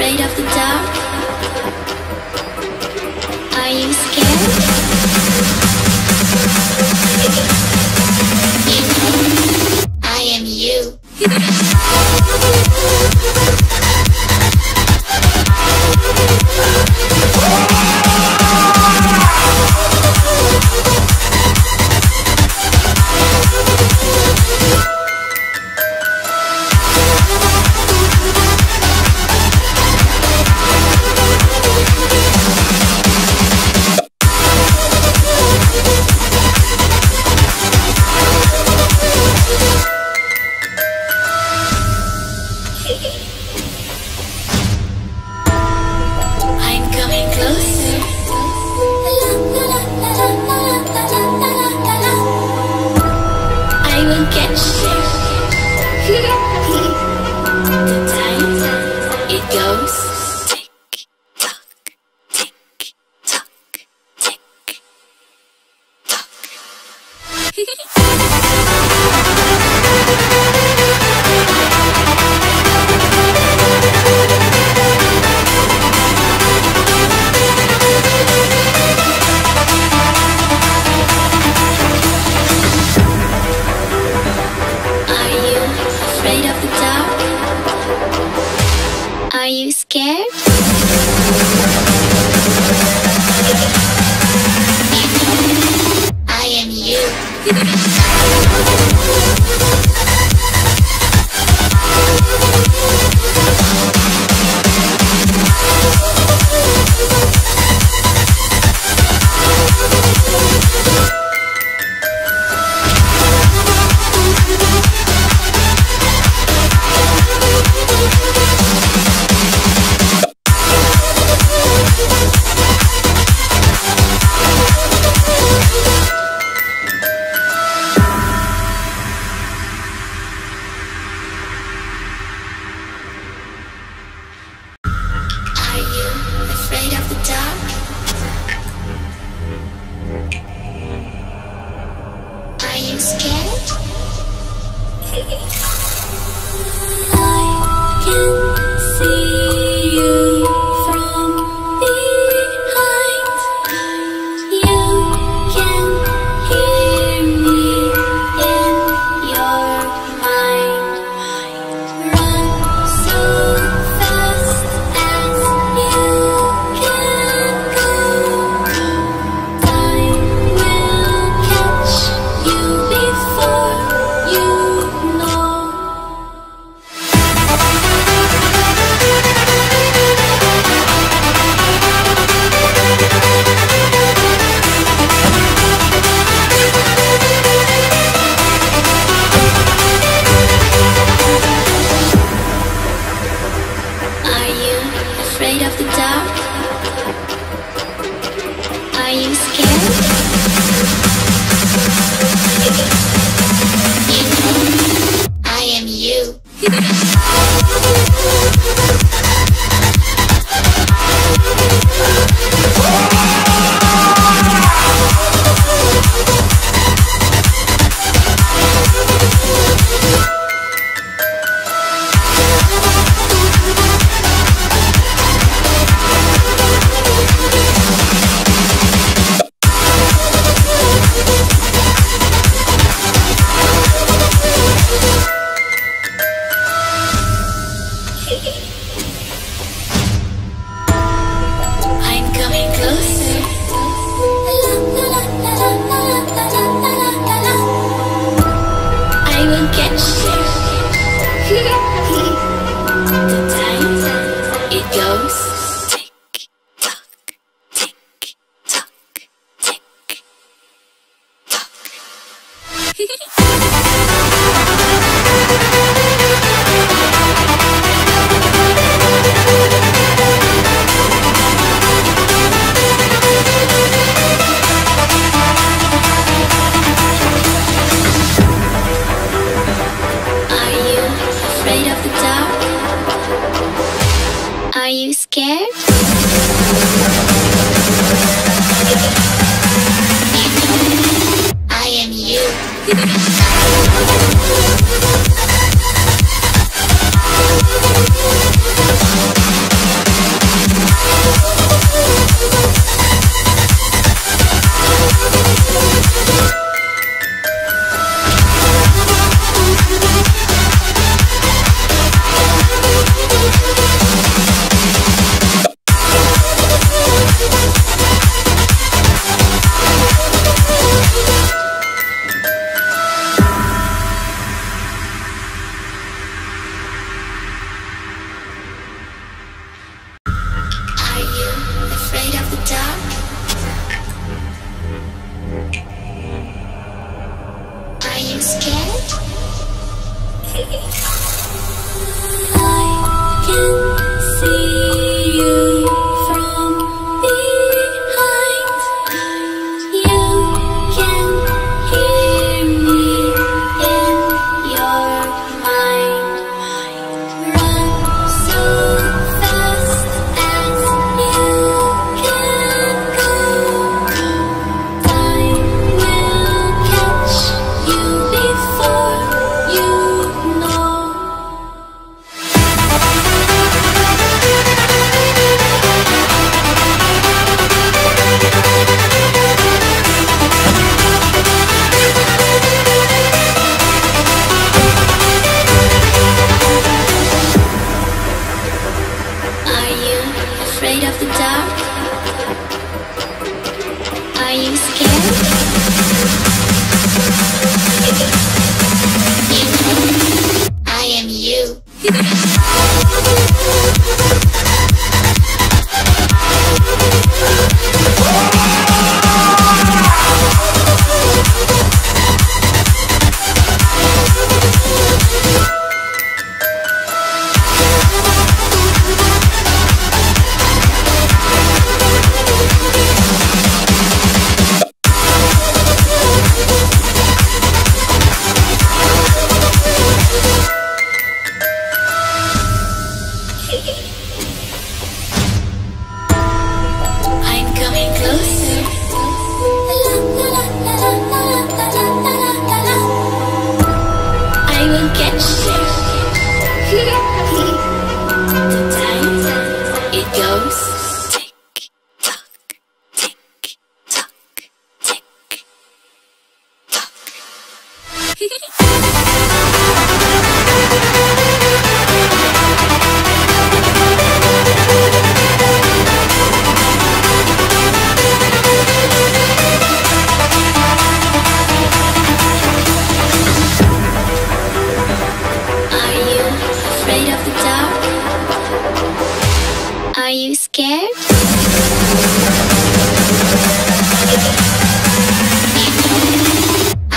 afraid of the dark? Are you scared? I am you. Are you scared? I am you. Are you scared? I am you. see you from behind. You can hear me in your mind. Run so fast as you can go. Time will catch you before you know. Afraid of the dark? Are you scared? You know, I am you. Are you scared? I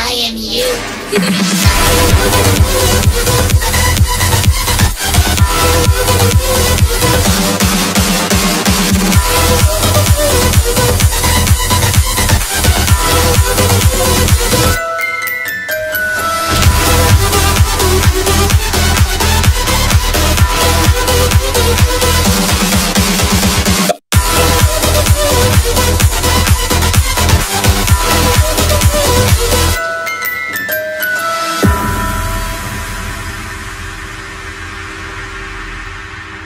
am you. I can see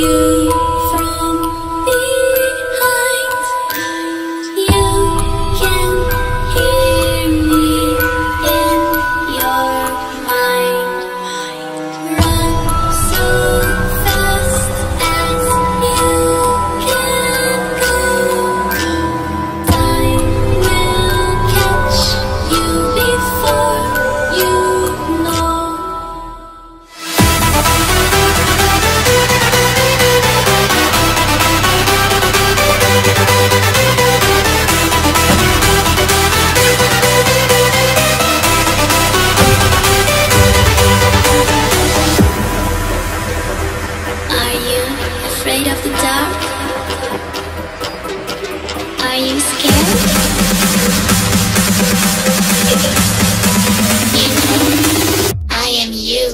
you from behind. You can hear me in your mind. Run so fast as you can go. Time will catch you before you. Afraid of the dark? Are you scared? You know, I am you.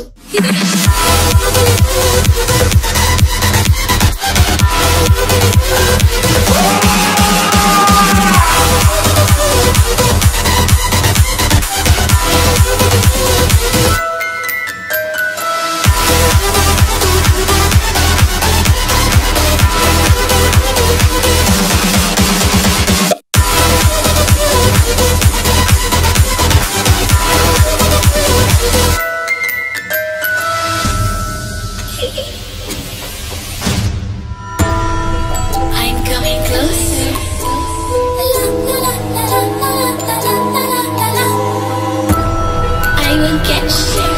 I will catch you.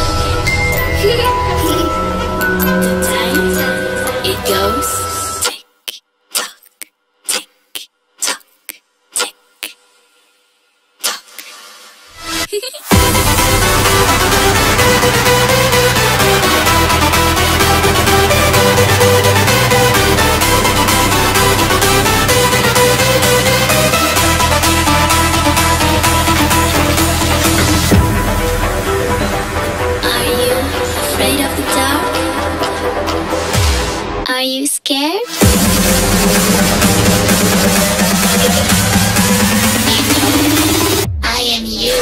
you scared? I am you.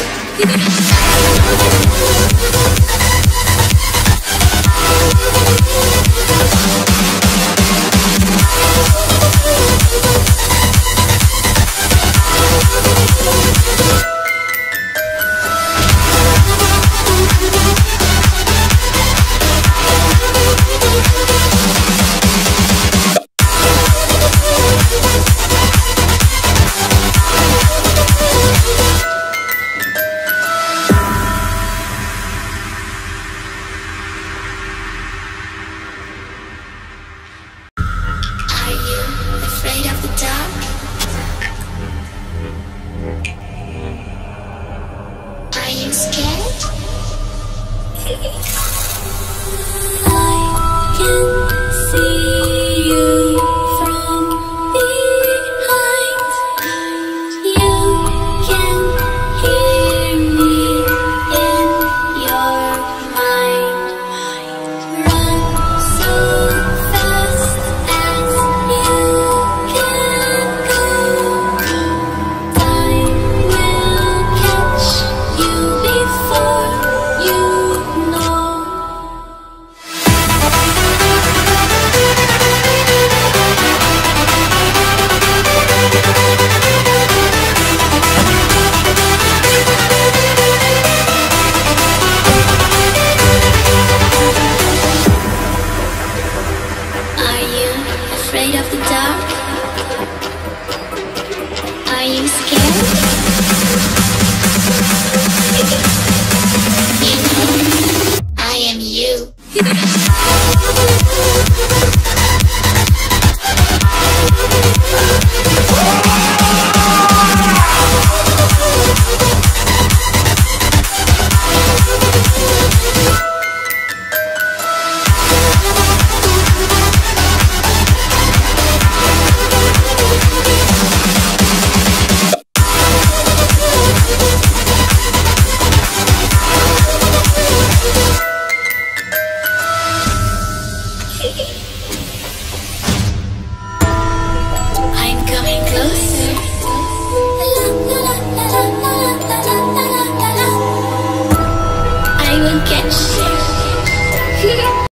Are you